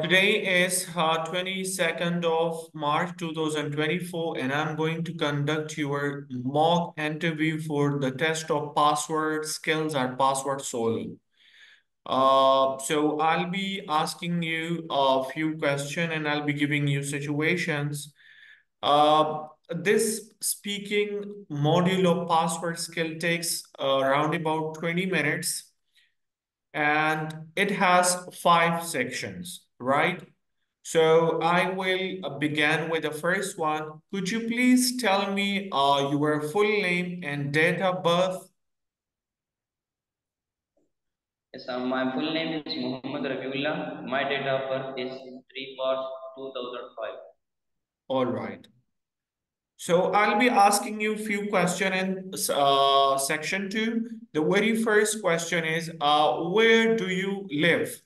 Today is 22nd of March 2024, and I'm going to conduct your mock interview for the test of password skills at Password Solo. So I'll be asking you a few questions and I'll be giving you situations. This speaking module of password skill takes around about 20 minutes. And it has 5 sections, right? So I will begin with the first one. Could you please tell me your full name and date of birth? Yes, my full name is Muhammad Rabiullah. My date of birth is 3 March 2005. All right. So I'll be asking you a few questions in section 2. The very first question is, where do you live?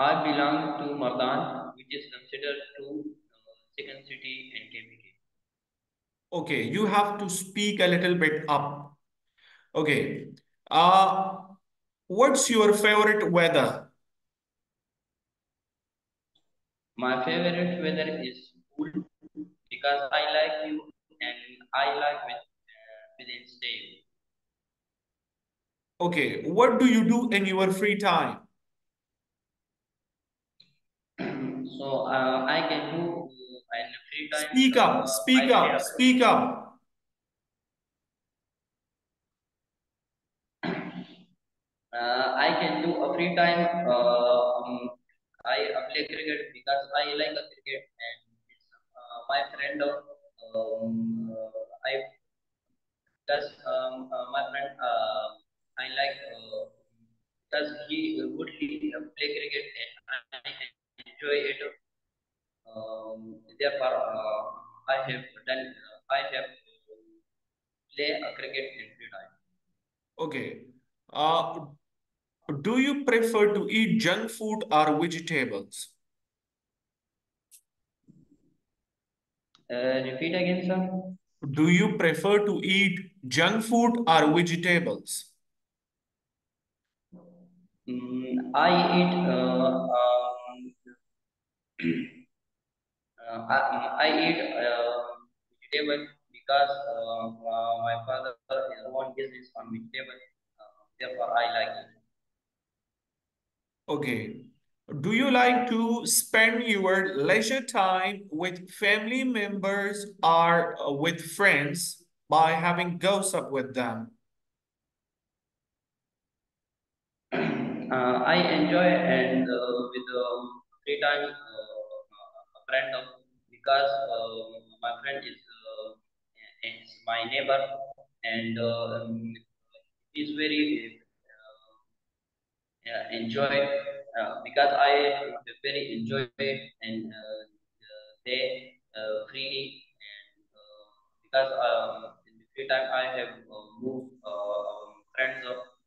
I belong to Mardan, which is considered to second city and KPK. Okay, you have to speak a little bit up. Okay. What's your favorite weather? My favorite weather is cool because I like you and I like within stay. Okay, what do you do in your free time? So I can do in free time. Speak up, speak up, speak up. I can do a free time. I play cricket because I like a cricket and my friend I like because he would play cricket and I enjoy it. Therefore, I have played a cricket in free time. Okay. Do you prefer to eat junk food or vegetables? Repeat again, sir. Do you prefer to eat junk food or vegetables? I eat. I eat vegetables because my father is one business on vegetables. Therefore, I like it. Okay. Do you like to spend your leisure time with family members or with friends by having gossip with them? I enjoy and with free time a friend because my friend is my neighbor and he's very enjoy because I very enjoy and they freely and because in the free time I have moved friends up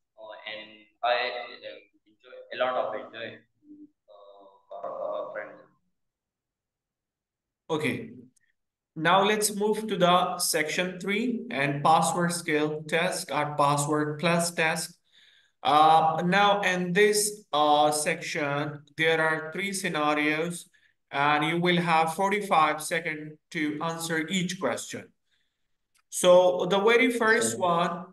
and I enjoy a lot of enjoy for friends. Okay, now let's move to the section 3 and password skill test or password plus test. Now in this section, there are 3 scenarios and you will have 45 seconds to answer each question. So the very first one,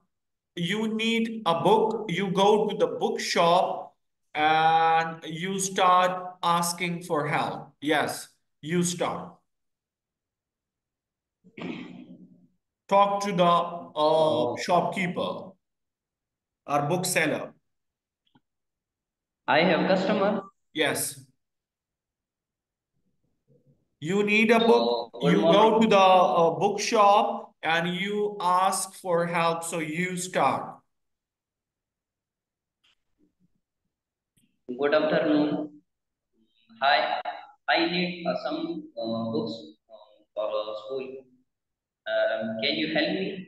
you need a book. You go to the bookshop and you start asking for help. Yes, you start. Talk to the shopkeeper. Or bookseller. I have customer. Yes. You need a book. You go to the bookshop and you ask for help. So you start. Good afternoon. Hi. I need some books for school. Can you help me?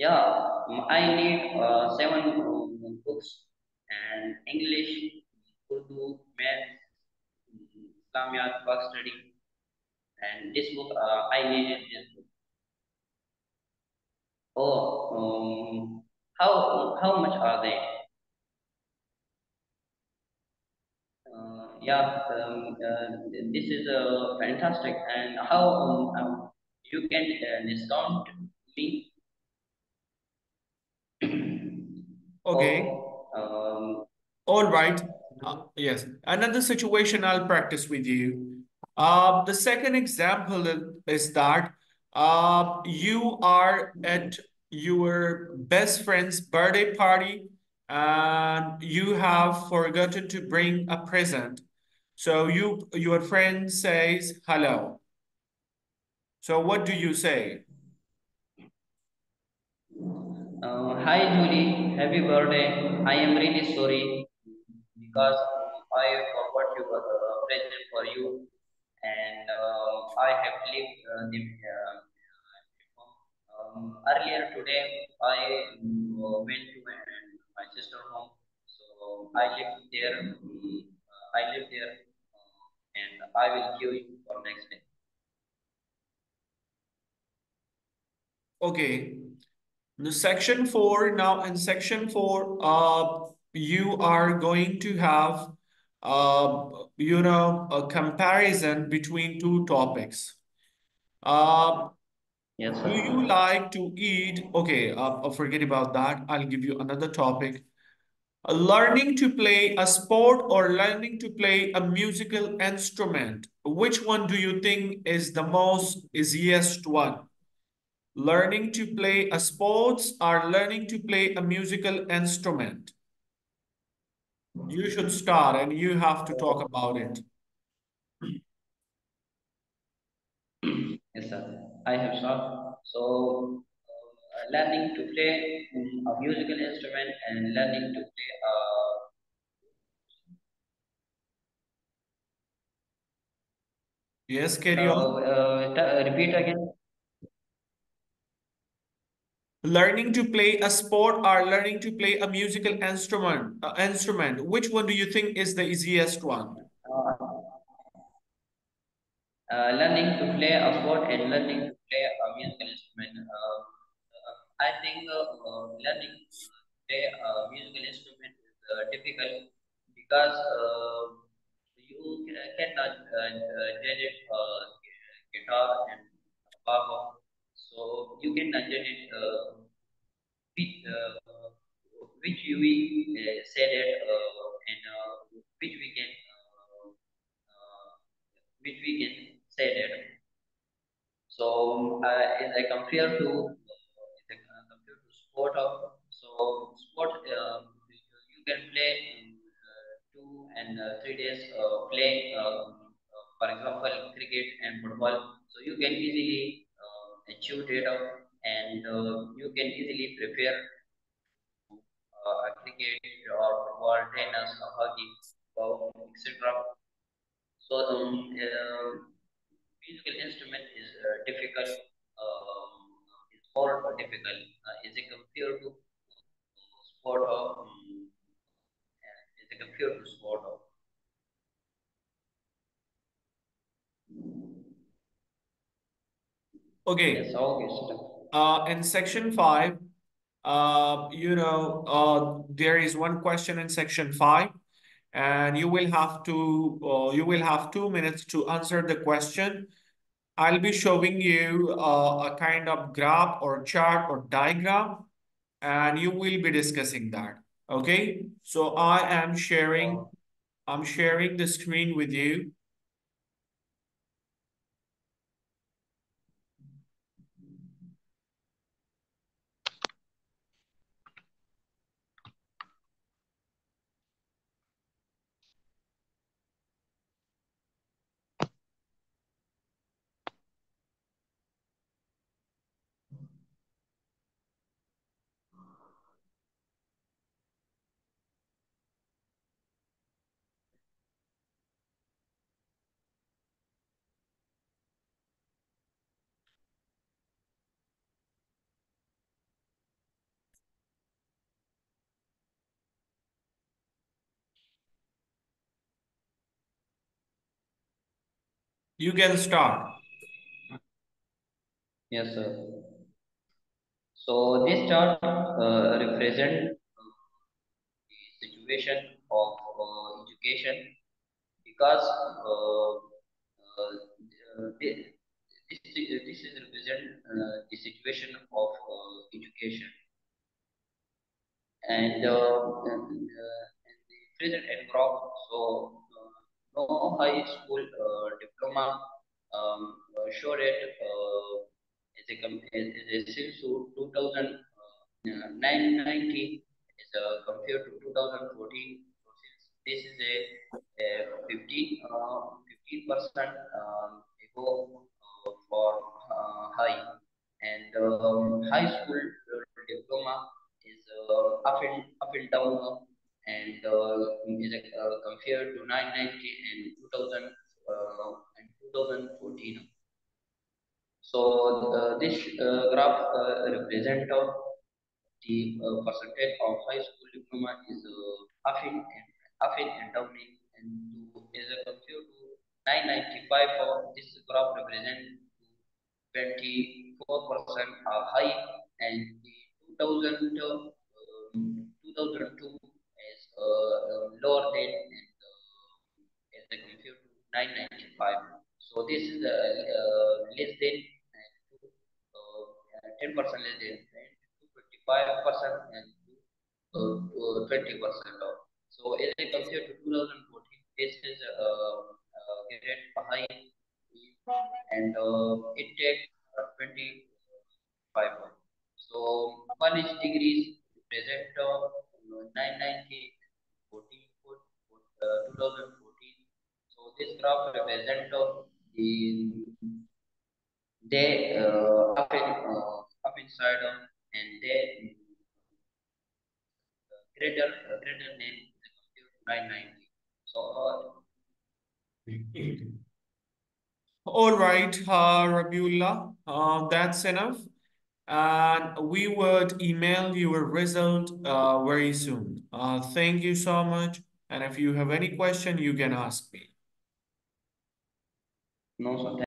Yeah, I need 7 books and English, Urdu, Math, Islamiyat, work study, and this book I needed this book. Oh, how much are they? Yeah, this is fantastic. And how you can discount me? Okay. All right. Yes. Another situation I'll practice with you. The second example is that you are at your best friend's birthday party and you have forgotten to bring a present. So your friend says hello. So what do you say? Hi Julie, happy birthday. I am really sorry because I forgot you got a present for you, and I have left them earlier today. I went to my sister's home, so I left there. And I will give you for next day. Okay. The section 4 now. In section 4, you are going to have, a comparison between two topics. Yes, sir. Do you like to eat? Okay, forget about that. I'll give you another topic. Learning to play a sport or learning to play a musical instrument. Which one do you think is the most easiest one? Learning to play a sports or learning to play a musical instrument? You should start and you have to talk about it. Yes, sir. I have started. So, learning to play a musical instrument and learning to play Yes, carry on. Repeat again. Learning to play a sport or learning to play a musical instrument. Which one do you think is the easiest one? Learning to play a sport and learning to play a musical instrument. I think learning to play a musical instrument is difficult because you cannot generate guitar and bass, so you can generate which we said it and which we can say it. So as I compare to sport of, so sport you can play 2 and 3 days play for example cricket and football, so you can easily achieve data and you can easily prepare cricket or football, tennis or hockey, etc. So musical instrument is difficult. More difficult is it compared to sport of Okay. Yes, in section 5, there is one question in section 5, and you will have to you will have 2 minutes to answer the question. I'll be showing you a kind of graph or chart or diagram, and you will be discussing that. Okay, so I'm sharing the screen with you. You can start. Yes, sir. So this chart represents the situation of education, the because this is represent the situation of education. And the present environment, so no high school diploma showed it since 2009-90 is compared to 2014. So since this is a 15% go for high, and high school diploma is up and down, and is compared to 990 and 2014. So this graph represent the percentage of high school diploma is up and down, and is compared to 995. This graph represent 24% are high, and the 2002 is lower than as compared to 995. So this is less than 10% less than 25% and 20% of. So as compared to 2014, this is great high, and it takes 25. So college degrees present 990, 2014. So this graph represent they up inside of, and they greater than 990. So all right, Rabiullah, that's enough. And we would email you a result very soon. Thank you so much. And if you have any question, you can ask me. No, sir.